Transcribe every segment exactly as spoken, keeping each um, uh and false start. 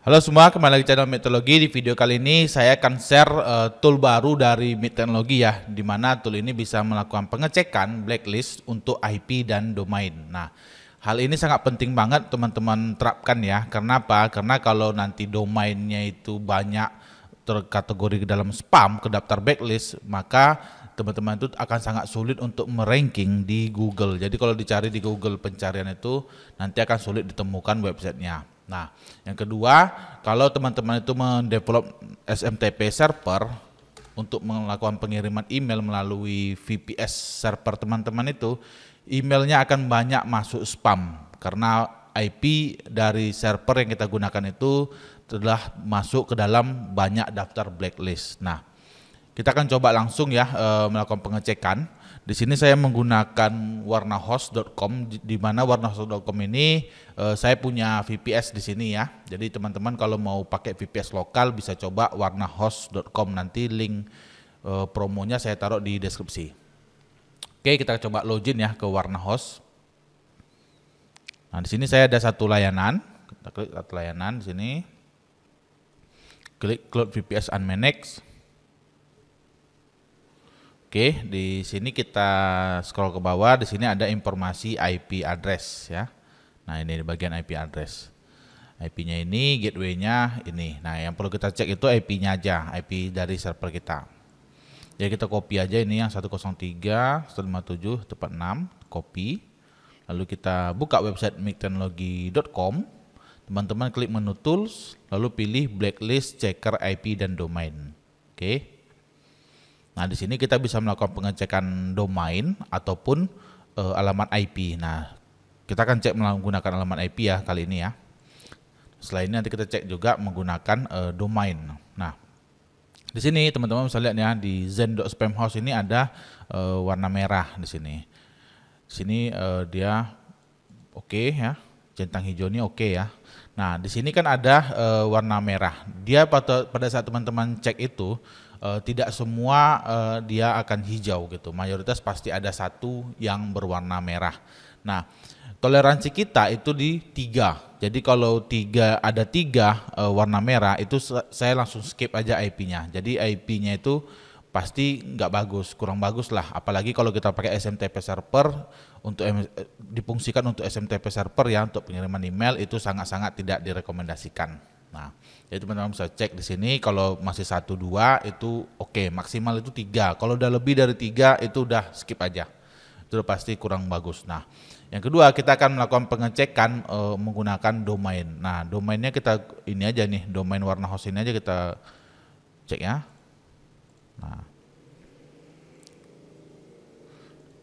Halo semua, kembali lagi channel M I D Teknologi. Di video kali ini saya akan share uh, tool baru dari M I D Teknologi ya, dimana tool ini bisa melakukan pengecekan blacklist untuk I P dan domain. Nah, hal ini sangat penting banget teman-teman terapkan ya. Kenapa? Karena kalau nanti domainnya itu banyak terkategori ke dalam spam, ke daftar blacklist, maka teman-teman itu akan sangat sulit untuk meranking di Google. Jadi kalau dicari di Google pencarian itu nanti akan sulit ditemukan websitenya. Nah, yang kedua, kalau teman-teman itu mendevelop S M T P server untuk melakukan pengiriman email melalui V P S server teman-teman itu, emailnya akan banyak masuk spam karena I P dari server yang kita gunakan itu telah masuk ke dalam banyak daftar blacklist. Nah, kita akan coba langsung ya e, melakukan pengecekan. Di sini saya menggunakan warna host dot com, di mana warna host dot com ini eh, saya punya V P S di sini ya. Jadi teman-teman kalau mau pakai V P S lokal bisa coba warna host dot com, nanti link eh, promonya saya taruh di deskripsi. Oke, kita coba login ya ke warna host. Nah, di sini saya ada satu layanan. Kita klik satu layanan di sini. Klik Cloud V P S Unmanaged. Oke, di sini kita scroll ke bawah, di sini ada informasi I P address ya. Nah, ini di bagian I P address. I P-nya ini, gateway-nya ini. Nah, yang perlu kita cek itu I P-nya aja, I P dari server kita. Jadi kita copy aja ini yang seratus tiga, seratus lima puluh tujuh, empat puluh enam, copy. Lalu kita buka website mid teknologi dot com. Teman-teman klik menu tools, lalu pilih blacklist checker I P dan domain. Oke. Nah, di sini kita bisa melakukan pengecekan domain ataupun e, alamat I P. Nah, kita akan cek menggunakan alamat I P ya kali ini ya. Selain ini nanti kita cek juga menggunakan e, domain. Nah, di sini teman-teman bisa lihat ya, di zen dot spamhaus ini ada e, warna merah di sini. Di sini e, dia oke okay ya, centang hijau ini oke okay ya. Nah, di sini kan ada e, warna merah. Dia pada, pada saat teman-teman cek itu Uh, tidak semua uh, dia akan hijau gitu, mayoritas pasti ada satu yang berwarna merah. Nah, toleransi kita itu di tiga. Jadi kalau tiga ada tiga uh, warna merah itu saya langsung skip aja I P-nya. Jadi I P-nya itu pasti nggak bagus, kurang bagus lah. Apalagi kalau kita pakai S M T P server untuk difungsikan untuk S M T P server ya, untuk pengiriman email itu sangat-sangat tidak direkomendasikan. Nah, jadi teman-teman bisa cek di sini kalau masih satu dua itu oke, okay, maksimal itu tiga. Kalau udah lebih dari tiga itu udah skip aja, itu udah pasti kurang bagus. Nah, yang kedua kita akan melakukan pengecekan e, menggunakan domain. Nah, domainnya kita ini aja nih, domain warna host ini aja kita cek ya. Nah,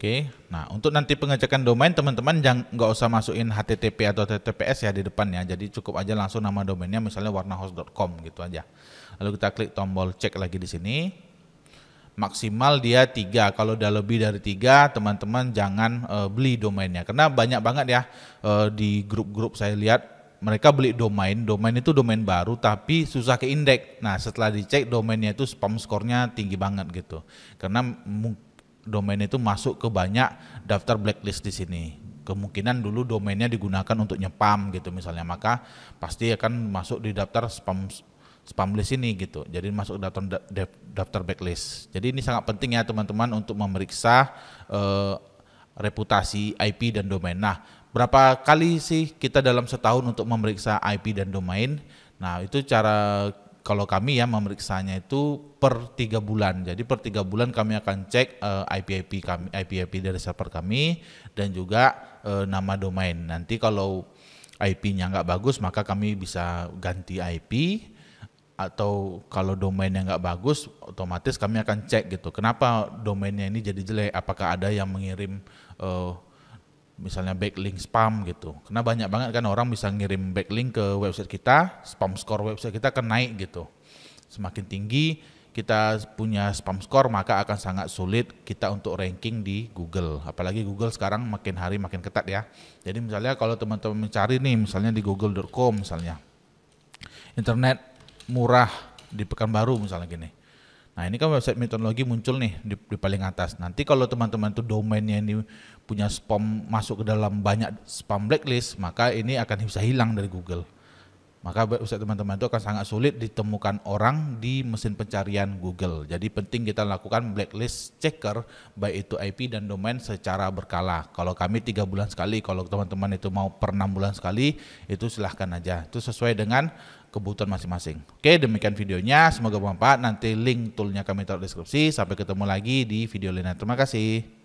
oke, okay. Nah untuk nanti pengecekan domain teman-teman jangan nggak usah masukin H T T P atau T T P S ya di depannya, jadi cukup aja langsung nama domainnya misalnya warna host dot com gitu aja. Lalu kita klik tombol cek lagi di sini. Maksimal dia tiga. Kalau udah lebih dari tiga teman-teman jangan e, beli domainnya, karena banyak banget ya e, di grup-grup saya lihat. Mereka beli domain, domain itu domain baru tapi susah ke indeks. Nah, setelah dicek domainnya itu spam skornya tinggi banget gitu. Karena domain itu masuk ke banyak daftar blacklist di sini. Kemungkinan dulu domainnya digunakan untuk nyepam gitu misalnya, maka pasti akan masuk di daftar spam spam list ini gitu. Jadi masuk daftar daftar blacklist. Jadi ini sangat penting ya teman-teman untuk memeriksa eh, reputasi I P dan domain. Nah, berapa kali sih kita dalam setahun untuk memeriksa I P dan domain? Nah, itu cara kalau kami ya memeriksanya itu per tiga bulan. Jadi per tiga bulan kami akan cek I P I P kami, I P I P dari server kami dan juga uh, nama domain. Nanti kalau I P-nya nggak bagus maka kami bisa ganti I P, atau kalau domainnya nggak bagus otomatis kami akan cek gitu. Kenapa domainnya ini jadi jelek? Apakah ada yang mengirim uh, misalnya backlink spam gitu, karena banyak banget kan orang bisa ngirim backlink ke website kita, spam score website kita akan naik gitu. Semakin tinggi kita punya spam score maka akan sangat sulit kita untuk ranking di Google. Apalagi Google sekarang makin hari makin ketat ya. Jadi misalnya kalau teman-teman mencari nih misalnya di google dot com misalnya, internet murah di Pekanbaru misalnya gini. Nah, ini kan website M I D Teknologi muncul nih di, di paling atas. Nanti kalau teman-teman itu domainnya ini punya spam masuk ke dalam banyak spam blacklist, maka ini akan bisa hilang dari Google. Maka Ustaz teman-teman itu akan sangat sulit ditemukan orang di mesin pencarian Google. Jadi penting kita lakukan blacklist checker, baik itu I P dan domain secara berkala. Kalau kami tiga bulan sekali, kalau teman-teman itu mau per enam bulan sekali, itu silahkan aja. Itu sesuai dengan kebutuhan masing-masing. Oke, demikian videonya, semoga bermanfaat. Nanti link toolnya kami taruh deskripsi. Sampai ketemu lagi di video lainnya. Terima kasih.